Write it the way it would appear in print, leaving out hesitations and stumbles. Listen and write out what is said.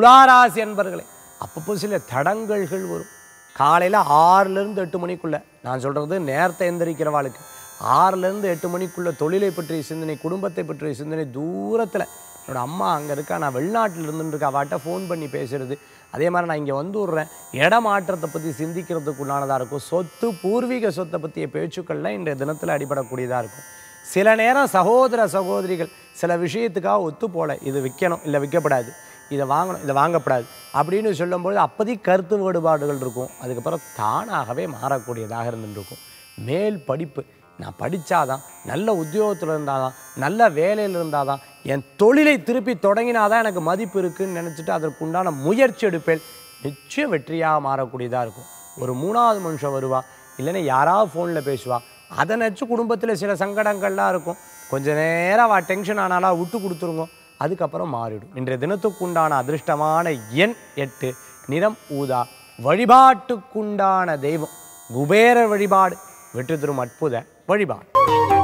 துளாராசி அன்பர்களே, அப்பப்போ சில தடங்கல்கள் வரும். காலையில் 6லேருந்து 8 மணிக்குள்ளே, நான் சொல்கிறது நேரத்தை எந்திரிக்கிறவாளுக்கு, 6லேருந்து 8 மணிக்குள்ளே தொழிலை பற்றிய சிந்தனை, குடும்பத்தை பற்றிய சிந்தனை, தூரத்தில் என்னோடய அம்மா அங்கே இருக்கா, நான் வெளிநாட்டில் இருந்துருக்கா, அவட்ட ஃபோன் பண்ணி பேசுகிறது, அதே மாதிரி நான் இங்கே வந்து விட்றேன், இடமாற்றத்தை பற்றி சிந்திக்கிறதுக்குள்ளானதாக இருக்கும். சொத்து, பூர்வீக சொத்தை பற்றிய பேச்சுக்கள்லாம் இன்றைய தினத்தில் அடிபடக்கூடியதாக இருக்கும். சில நேரம் சகோதர சகோதரிகள் சில விஷயத்துக்காக ஒத்து போல, இது விற்கணும், இல்லை விற்கப்படாது, இதை வாங்கணும், இதை வாங்கப்படாது அப்படின்னு சொல்லும்போது அப்போதைக்கு கருத்து வேறுபாடுகள் இருக்கும். அதுக்கப்புறம் தானாகவே மாறக்கூடியதாக இருந்துருக்கும். மேல் படிப்பு, நான் படித்தாதான், நல்ல உத்தியோகத்தில் இருந்தால் தான், நல்ல வேலையில் இருந்தால் தான், என் தொழிலை திருப்பி தொடங்கினாதான் எனக்கு மதிப்பு இருக்குதுன்னு நினச்சிட்டு அதற்குண்டான முயற்சி எடுப்பேன். நிச்சய வெற்றியாக மாறக்கூடியதாக இருக்கும். ஒரு மூணாவது மனுஷன் வருவா, இல்லைன்னா யாராவது ஃபோனில் பேசுவா, அதை நினச்சி குடும்பத்தில் சில சங்கடங்கள்லாம் இருக்கும். கொஞ்சம் நேரம் அவள் டென்ஷன் ஆனாலும் விட்டு கொடுத்துருங்க, அதுக்கப்புறம் மாறிடும். இன்றைய தினத்துக்குண்டான அதிர்ஷ்டமான எண் 8, நிறம் ஊதா. வழிபாட்டுக்குண்டான தெய்வம் குபேர வழிபாடு. வெற்றி தரும் அற்புத வழிபாடு.